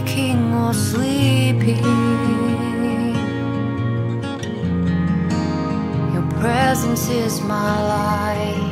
waking or sleeping. Your presence is my life.